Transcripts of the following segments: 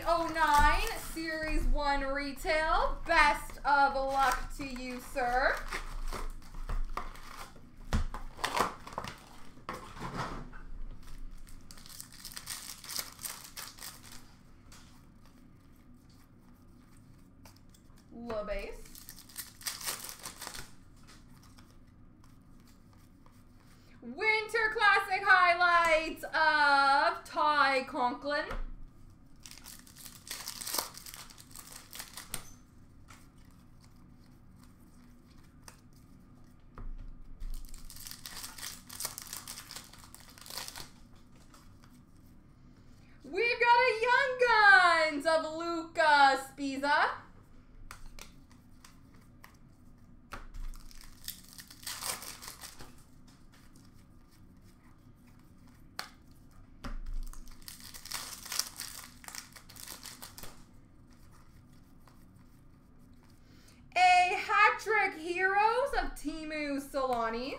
809, Series 1 Retail. Best of luck to you, sir. LaBase. Winter Classic highlights of Ty Conklin. Heroes of Teemu Solani.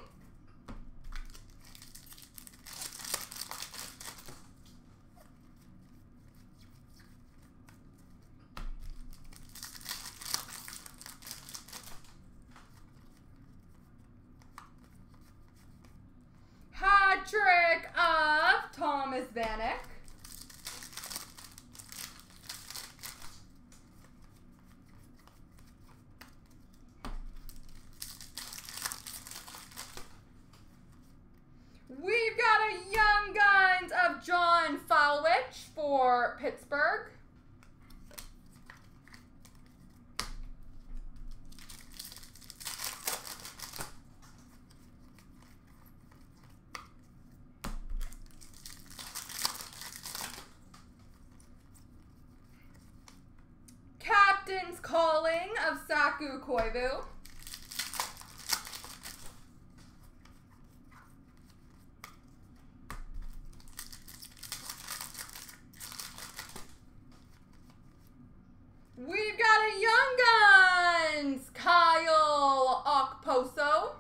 Hat-trick of Thomas Vanek. John Fowlich for Pittsburgh. Captain's Calling of Saku Koivu. We've got a Young Guns, Kyle Okposo.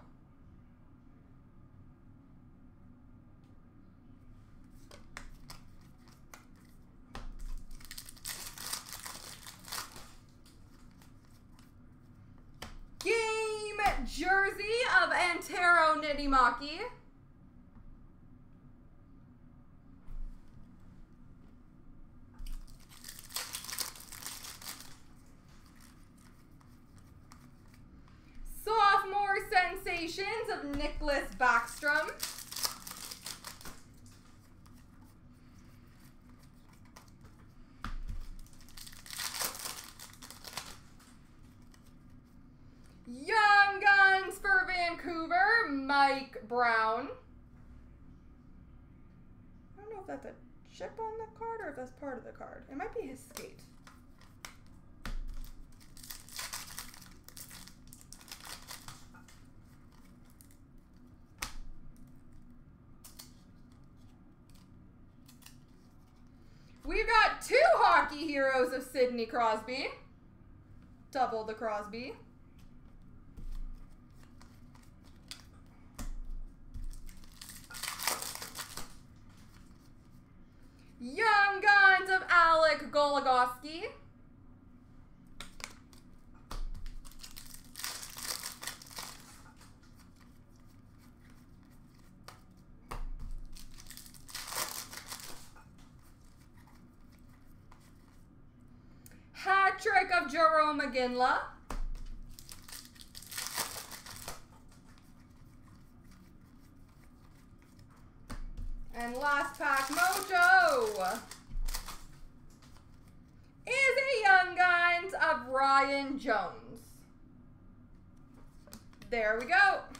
Game jersey of Antero Niittymäki. Sensations of Nicholas Backstrom. Young Guns for Vancouver, Mike Brown. I don't know if that's a chip on the card or if that's part of the card. It might be his skate. We've got two hockey heroes of Sidney Crosby. Double the Crosby. Young Guns of Alec Goligoski. Trick of Jerome Iginla. And last pack, Mojo, is a Young Guns of Brian Jones. There we go.